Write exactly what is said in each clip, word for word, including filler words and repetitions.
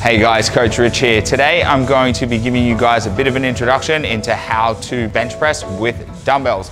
Hey guys, Coach Rich here. Today I'm going to be giving you guys a bit of an introduction into how to bench press with dumbbells.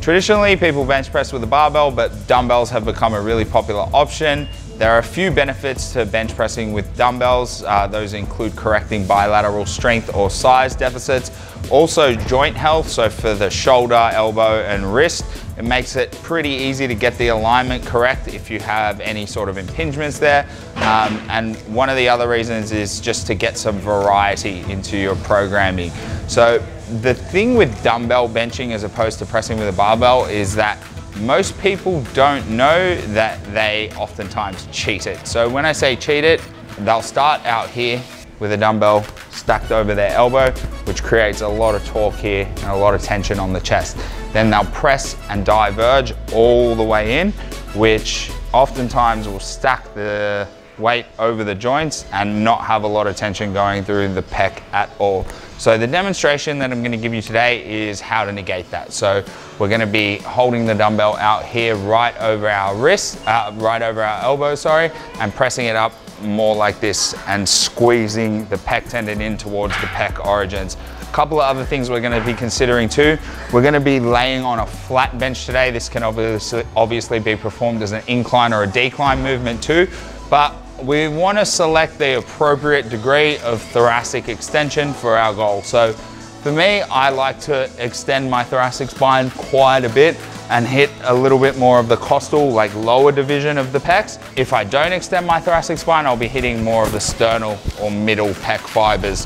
Traditionally, people bench press with a barbell, but dumbbells have become a really popular option. There are a few benefits to bench pressing with dumbbells. Uh, those include correcting bilateral strength or size deficits. Also joint health, so for the shoulder, elbow, and wrist, it makes it pretty easy to get the alignment correct if you have any sort of impingements there. Um, and one of the other reasons is just to get some variety into your programming. So the thing with dumbbell benching as opposed to pressing with a barbell is that most people don't know that they oftentimes cheat it. So when I say cheat it, they'll start out here with a dumbbell stacked over their elbow, which creates a lot of torque here and a lot of tension on the chest. Then they'll press and diverge all the way in, which oftentimes will stack the weight over the joints and not have a lot of tension going through the pec at all. So the demonstration that I'm going to give you today is how to negate that. So we're going to be holding the dumbbell out here right over our wrist, uh, right over our elbow, sorry, and pressing it up more like this and squeezing the pec tendon in towards the pec origins. A couple of other things we're going to be considering too. We're going to be laying on a flat bench today. This can obviously, obviously be performed as an incline or a decline movement too, but we want to select the appropriate degree of thoracic extension for our goal. So for me, I like to extend my thoracic spine quite a bit and hit a little bit more of the costal, like lower division of the pecs. If I don't extend my thoracic spine, I'll be hitting more of the sternal or middle pec fibers.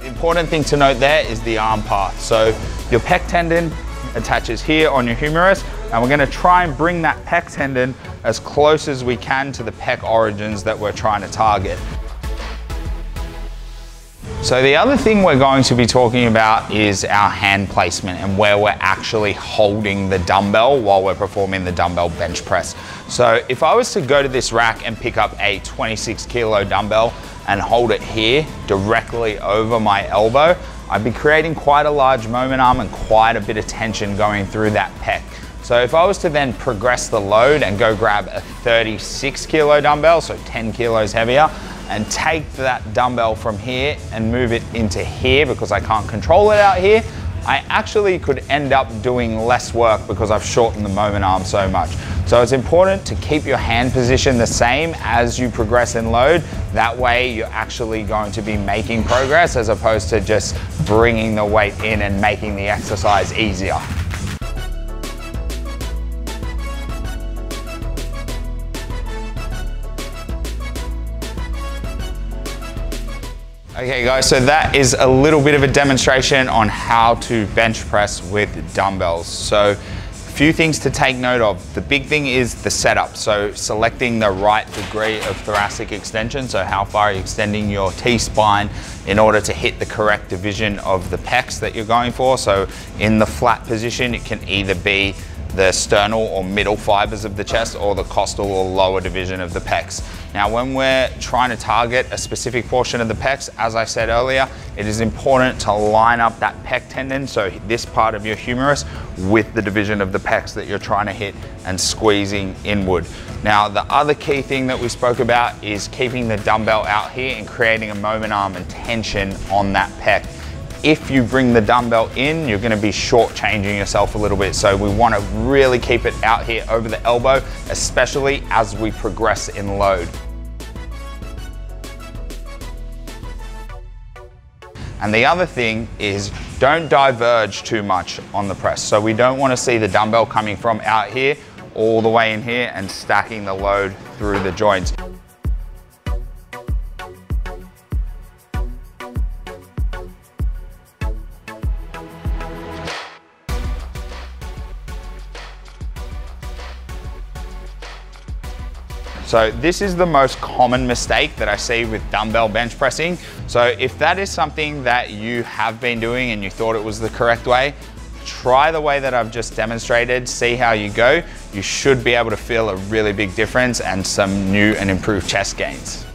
The important thing to note there is the arm path. So your pec tendon attaches here on your humerus, and we're gonna try and bring that pec tendon as close as we can to the pec origins that we're trying to target. So the other thing we're going to be talking about is our hand placement and where we're actually holding the dumbbell while we're performing the dumbbell bench press. So if I was to go to this rack and pick up a twenty-six kilo dumbbell and hold it here directly over my elbow, I'd be creating quite a large moment arm and quite a bit of tension going through that pec. So if I was to then progress the load and go grab a thirty-six kilo dumbbell, so ten kilos heavier, and take that dumbbell from here and move it into here because I can't control it out here, I actually could end up doing less work because I've shortened the moment arm so much. So it's important to keep your hand position the same as you progress in load. That way you're actually going to be making progress as opposed to just bringing the weight in and making the exercise easier. Okay guys, so that is a little bit of a demonstration on how to bench press with dumbbells. So a few things to take note of. The big thing is the setup. So selecting the right degree of thoracic extension. So how far are you extending your T-spine in order to hit the correct division of the pecs that you're going for. So in the flat position, it can either be the sternal or middle fibers of the chest or the costal or lower division of the pecs. Now, when we're trying to target a specific portion of the pecs, as I said earlier, it is important to line up that pec tendon, so this part of your humerus, with the division of the pecs that you're trying to hit and squeezing inward. Now, the other key thing that we spoke about is keeping the dumbbell out here and creating a moment arm and tension on that pec. If you bring the dumbbell in, you're gonna be shortchanging yourself a little bit. So we wanna really keep it out here over the elbow, especially as we progress in load. And the other thing is don't diverge too much on the press. So we don't wanna see the dumbbell coming from out here all the way in here and stacking the load through the joints. So this is the most common mistake that I see with dumbbell bench pressing. So if that is something that you have been doing and you thought it was the correct way, try the way that I've just demonstrated, see how you go. You should be able to feel a really big difference and some new and improved chest gains.